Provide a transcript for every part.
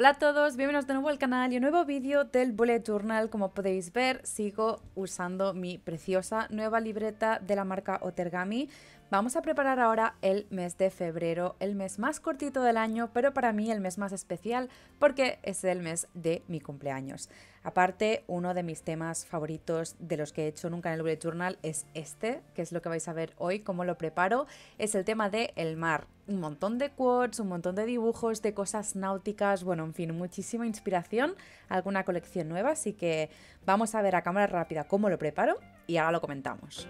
Hola a todos, bienvenidos de nuevo al canal y un nuevo vídeo del Bullet Journal. Como podéis ver, sigo usando mi preciosa nueva libreta de la marca Ottergami. Vamos a preparar ahora el mes de febrero, el mes más cortito del año, pero para mí el mes más especial porque es el mes de mi cumpleaños. Aparte, uno de mis temas favoritos de los que he hecho nunca en el Bullet Journal es este, que es lo que vais a ver hoy, cómo lo preparo, es el tema del mar. Un montón de quotes, un montón de dibujos, de cosas náuticas, bueno, en fin, muchísima inspiración, alguna colección nueva, así que vamos a ver a cámara rápida cómo lo preparo y ahora lo comentamos.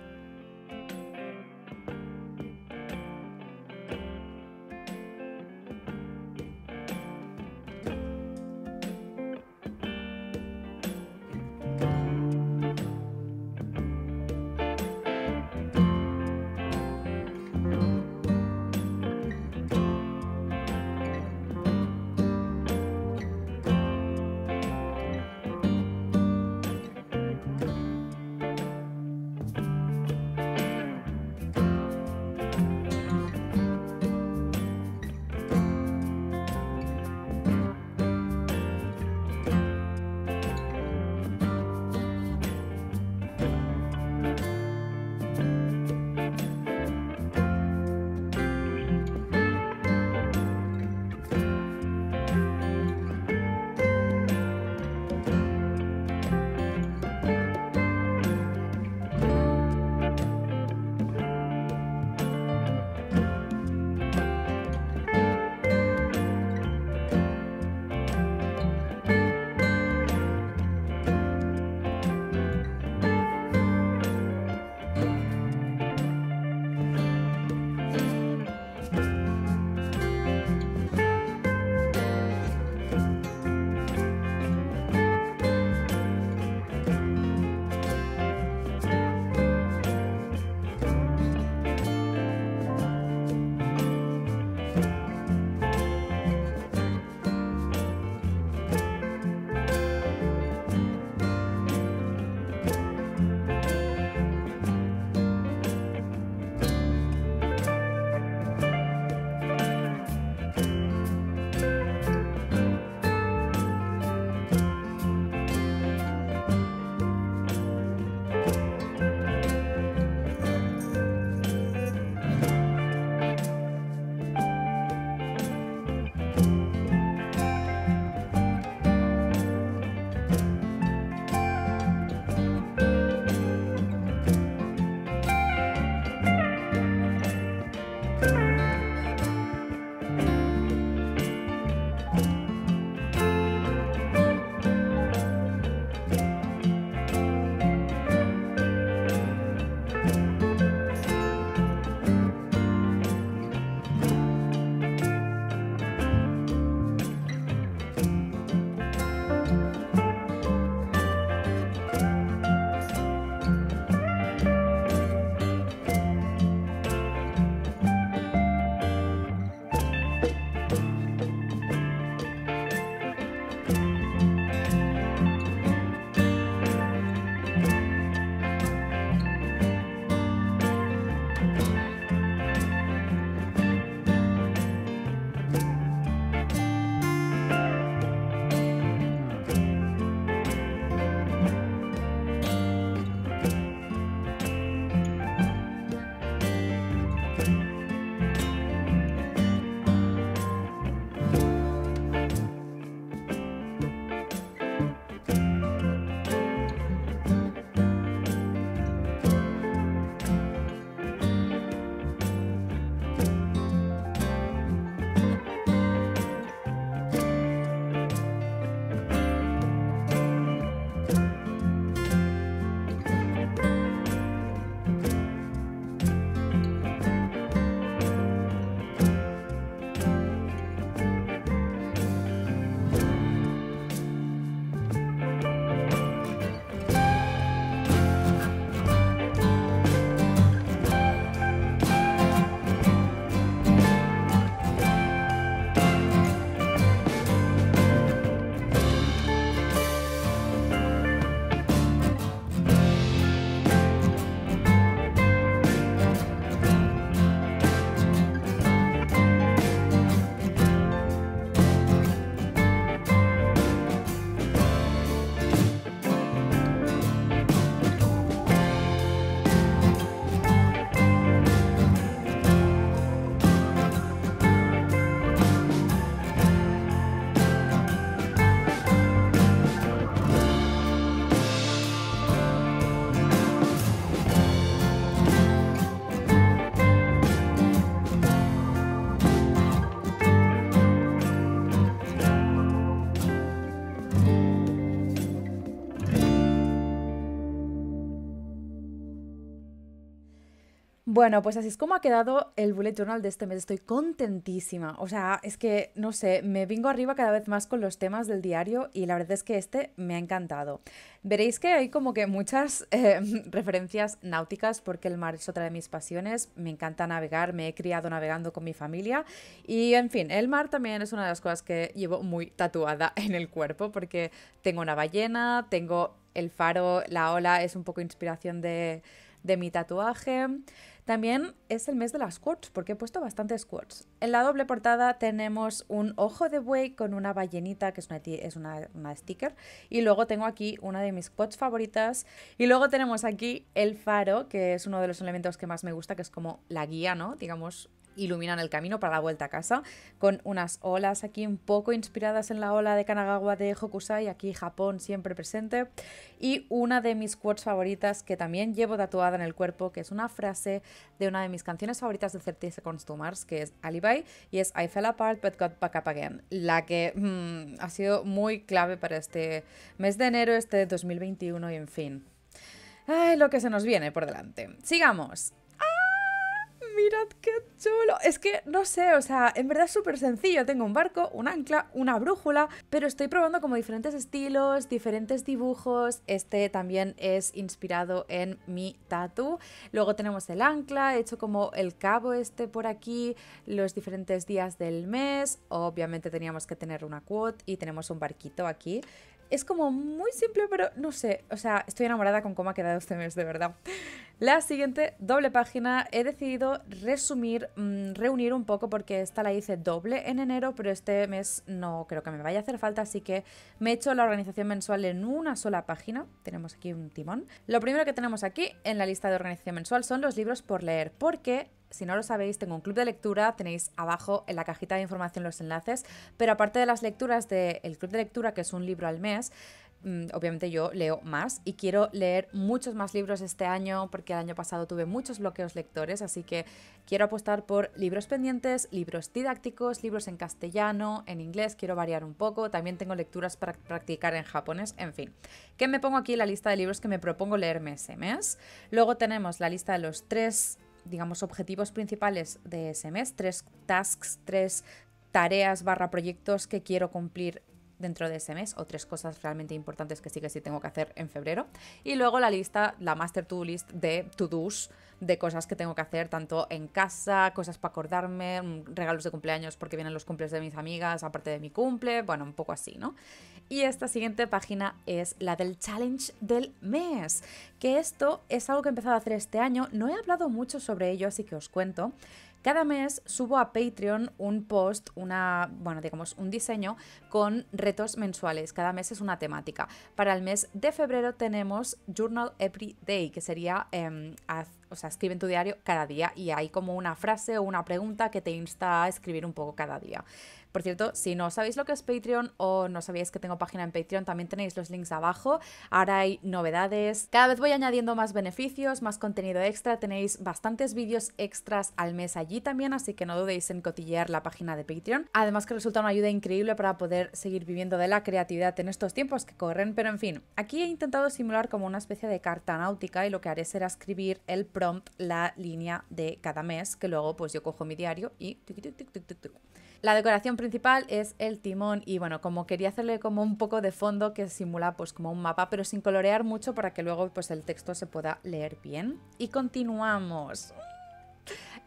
Bueno, pues así es como ha quedado el Bullet Journal de este mes. Estoy contentísima. O sea, es que, no sé, me vengo arriba cada vez más con los temas del diario y la verdad es que este me ha encantado. Veréis que hay como que muchas referencias náuticas porque el mar es otra de mis pasiones. Me encanta navegar, me he criado navegando con mi familia y, en fin, el mar también es una de las cosas que llevo muy tatuada en el cuerpo porque tengo una ballena, tengo el faro, la ola es un poco inspiración de mi tatuaje. También es el mes de las quotes porque he puesto bastantes quotes. En la doble portada tenemos un ojo de buey con una ballenita que es una sticker y luego tengo aquí una de mis quotes favoritas y luego tenemos aquí el faro que es uno de los elementos que más me gusta, que es como la guía, ¿no? Digamos, iluminan el camino para la vuelta a casa con unas olas aquí un poco inspiradas en la ola de Kanagawa de Hokusai, aquí Japón siempre presente, y una de mis quotes favoritas que también llevo tatuada en el cuerpo, que es una frase de una de mis canciones favoritas de 30 seconds to Mars, que es Alibi, y es I fell apart but got back up again, la que ha sido muy clave para este mes de enero, este 2021 y en fin. Ay, lo que se nos viene por delante. Sigamos. Mirad qué chulo, es que no sé, o sea, en verdad es súper sencillo, tengo un barco, un ancla, una brújula, pero estoy probando como diferentes estilos, diferentes dibujos, este también es inspirado en mi tatu, luego tenemos el ancla, he hecho como el cabo este por aquí, los diferentes días del mes, obviamente teníamos que tener una quote y tenemos un barquito aquí. Es como muy simple, pero no sé, o sea, estoy enamorada con cómo ha quedado este mes, de verdad. La siguiente doble página he decidido resumir, reunir un poco porque esta la hice doble en enero, pero este mes no creo que me vaya a hacer falta, así que me he hecho la organización mensual en una sola página. Tenemos aquí un timón. Lo primero que tenemos aquí en la lista de organización mensual son los libros por leer, porque si no lo sabéis, tengo un club de lectura, tenéis abajo en la cajita de información los enlaces, pero aparte de las lecturas del club de lectura, que es un libro al mes, obviamente yo leo más y quiero leer muchos más libros este año porque el año pasado tuve muchos bloqueos lectores, así que quiero apostar por libros pendientes, libros didácticos, libros en castellano, en inglés, quiero variar un poco, también tengo lecturas para practicar en japonés, en fin. ¿Qué me pongo aquí en la lista de libros que me propongo leerme ese mes? Luego tenemos la lista de los tres, digamos, objetivos principales de ese mes, tres tasks, tres tareas / proyectos que quiero cumplir dentro de ese mes, o tres cosas realmente importantes que sí tengo que hacer en febrero, y luego la lista, la master to-do list de to-dos, de cosas que tengo que hacer tanto en casa, cosas para acordarme, regalos de cumpleaños porque vienen los cumples de mis amigas, aparte de mi cumple, bueno, un poco así, ¿no? Y esta siguiente página es la del challenge del mes, que esto es algo que he empezado a hacer este año, no he hablado mucho sobre ello, así que os cuento. Cada mes subo a Patreon un post, un diseño con retos mensuales. Cada mes es una temática. Para el mes de febrero tenemos Journal Every Day, que sería, escribe en tu diario cada día, y hay como una frase o una pregunta que te insta a escribir un poco cada día. Por cierto, si no sabéis lo que es Patreon o no sabéis que tengo página en Patreon, también tenéis los links abajo. Ahora hay novedades. Cada vez voy añadiendo más beneficios, más contenido extra. Tenéis bastantes vídeos extras al mes allí también, así que no dudéis en cotillear la página de Patreon. Además que resulta una ayuda increíble para poder seguir viviendo de la creatividad en estos tiempos que corren. Pero en fin, aquí he intentado simular como una especie de carta náutica y lo que haré será escribir el prompt, la línea de cada mes, que luego pues yo cojo mi diario y... La decoración principal es el timón y bueno, como quería hacerle como un poco de fondo que simula pues como un mapa, pero sin colorear mucho para que luego pues el texto se pueda leer bien. Y continuamos.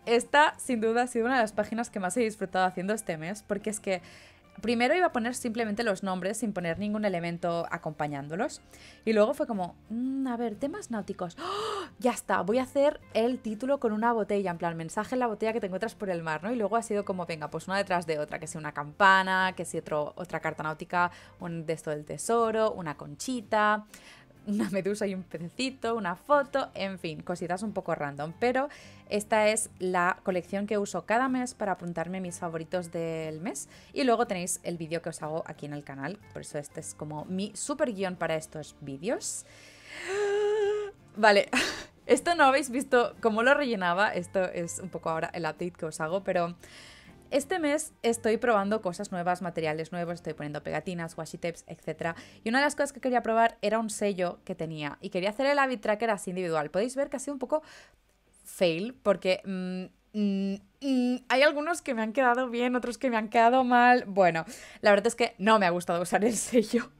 Esta sin duda ha sido una de las páginas que más he disfrutado haciendo este mes, porque es que primero iba a poner simplemente los nombres sin poner ningún elemento acompañándolos y luego fue como, a ver, temas náuticos, ¡oh! Ya está, voy a hacer el título con una botella, en plan mensaje en la botella que te encuentras por el mar, ¿no? Y luego ha sido como, venga, pues una detrás de otra, que sea una campana, que sea otra carta náutica, un de esto del tesoro, una conchita, una medusa y un pececito, una foto, en fin, cositas un poco random, pero esta es la colección que uso cada mes para apuntarme mis favoritos del mes y luego tenéis el vídeo que os hago aquí en el canal, por eso este es como mi super guión para estos vídeos. Vale, esto no habéis visto cómo lo rellenaba, esto es un poco ahora el update que os hago, pero... Este mes estoy probando cosas nuevas, materiales nuevos, estoy poniendo pegatinas, washi tapes, etc. Y una de las cosas que quería probar era un sello que tenía y quería hacer el habit tracker así individual. Podéis ver que ha sido un poco fail porque hay algunos que me han quedado bien, otros que me han quedado mal. Bueno, la verdad es que no me ha gustado usar el sello.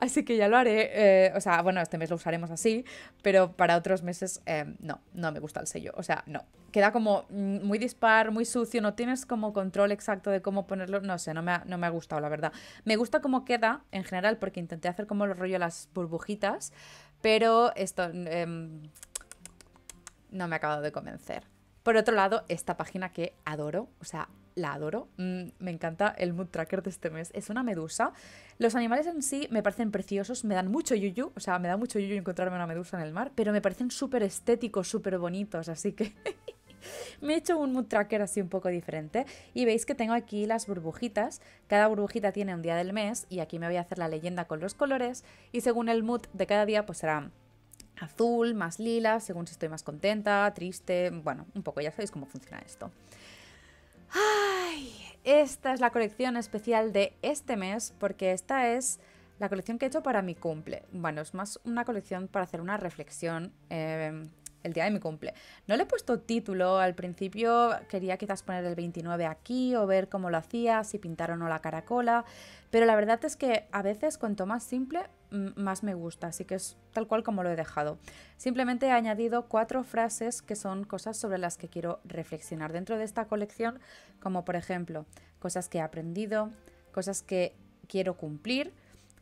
Así que ya lo haré, o sea, bueno, este mes lo usaremos así, pero para otros meses no me gusta el sello, o sea, no. Queda como muy dispar, muy sucio, no tienes como control exacto de cómo ponerlo, no sé, no me ha gustado, la verdad. Me gusta cómo queda en general porque intenté hacer como el rollo las burbujitas, pero esto no me ha acabado de convencer. Por otro lado, esta página que adoro, o sea, la adoro, me encanta el mood tracker de este mes, es una medusa. Los animales en sí me parecen preciosos, me dan mucho yuyu, o sea, me da mucho yuyu encontrarme una medusa en el mar, pero me parecen súper estéticos, súper bonitos, así que me he hecho un mood tracker así un poco diferente. Y veis que tengo aquí las burbujitas, cada burbujita tiene un día del mes y aquí me voy a hacer la leyenda con los colores y según el mood de cada día pues será azul, más lila, según si estoy más contenta, triste, bueno, un poco ya sabéis cómo funciona esto. Ay, esta es la colección especial de este mes porque esta es la colección que he hecho para mi cumple. Bueno, es más una colección para hacer una reflexión el día de mi cumple. No le he puesto título, al principio quería quizás poner el 29 aquí o ver cómo lo hacía, si pintar o no la caracola, pero la verdad es que a veces cuanto más simple más me gusta, así que es tal cual como lo he dejado. Simplemente he añadido 4 frases que son cosas sobre las que quiero reflexionar dentro de esta colección, como por ejemplo, cosas que he aprendido, cosas que quiero cumplir,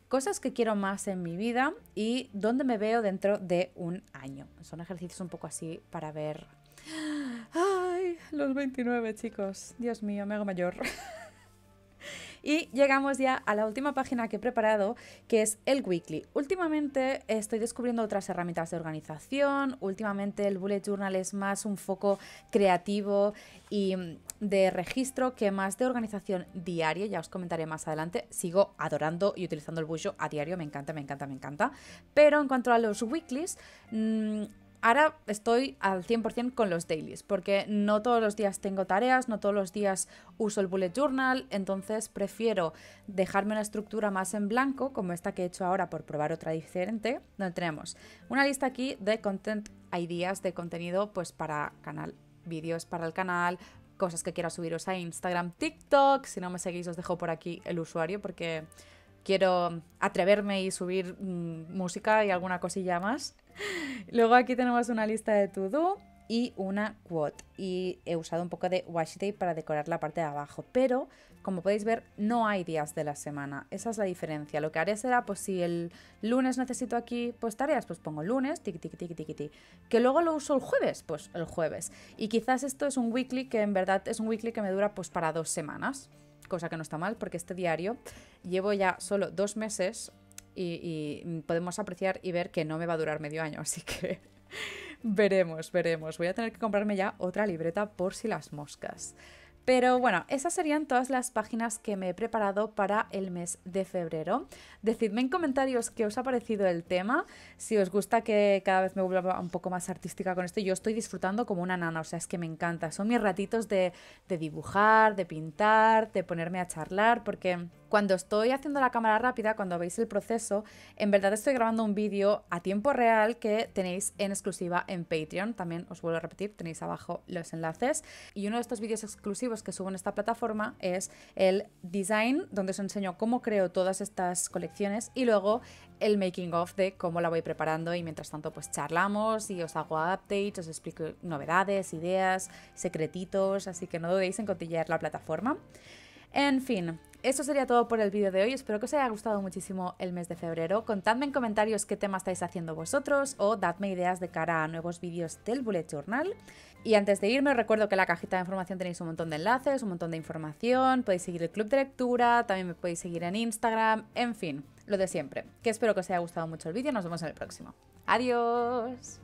cosas que quiero más en mi vida y dónde me veo dentro de un año. Son ejercicios un poco así para ver... ¡Ay! Los 29, chicos. Dios mío, me hago mayor. Y llegamos ya a la última página que he preparado, que es el weekly. Últimamente estoy descubriendo otras herramientas de organización, últimamente el bullet journal es más un foco creativo y de registro que más de organización diaria, ya os comentaré más adelante. Sigo adorando y utilizando el bullet a diario, me encanta, me encanta, me encanta. Pero en cuanto a los weeklies... ahora estoy al 100% con los dailies, porque no todos los días tengo tareas, no todos los días uso el bullet journal, entonces prefiero dejarme una estructura más en blanco, como esta que he hecho ahora por probar otra diferente, donde tenemos una lista aquí de content ideas, de contenido pues para canal, vídeos para el canal, cosas que quiero subiros a Instagram, TikTok, si no me seguís os dejo por aquí el usuario porque... quiero atreverme y subir música y alguna cosilla más. Luego aquí tenemos una lista de to-do y una quote. Y he usado un poco de washi tape para decorar la parte de abajo. Pero, como podéis ver, no hay días de la semana. Esa es la diferencia. Lo que haré será, pues si el lunes necesito aquí pues tareas, pues pongo lunes, tic, tic, tic, tic, tic. Que luego lo uso el jueves, pues el jueves. Y quizás esto es un weekly que en verdad es un weekly que me dura pues para 2 semanas. Cosa que no está mal porque este diario llevo ya solo 2 meses y podemos apreciar y ver que no me va a durar medio año, así que veremos, veremos. Voy a tener que comprarme ya otra libreta por si las moscas. Pero bueno, esas serían todas las páginas que me he preparado para el mes de febrero. Decidme en comentarios qué os ha parecido el tema, si os gusta que cada vez me vuelva un poco más artística con esto. Yo estoy disfrutando como una nana, o sea, es que me encanta. Son mis ratitos de dibujar, de pintar, de ponerme a charlar, porque... cuando estoy haciendo la cámara rápida, cuando veis el proceso, en verdad estoy grabando un vídeo a tiempo real que tenéis en exclusiva en Patreon. También os vuelvo a repetir, tenéis abajo los enlaces. Y uno de estos vídeos exclusivos que subo en esta plataforma es el design, donde os enseño cómo creo todas estas colecciones y luego el making of de cómo la voy preparando y mientras tanto pues charlamos y os hago updates, os explico novedades, ideas, secretitos, así que no dudéis en cotillar la plataforma. En fin, eso sería todo por el vídeo de hoy. Espero que os haya gustado muchísimo el mes de febrero. Contadme en comentarios qué tema estáis haciendo vosotros o dadme ideas de cara a nuevos vídeos del Bullet Journal. Y antes de irme, os recuerdo que en la cajita de información tenéis un montón de enlaces, un montón de información. Podéis seguir el club de lectura, también me podéis seguir en Instagram. En fin, lo de siempre. Que espero que os haya gustado mucho el vídeo. Nos vemos en el próximo. ¡Adiós!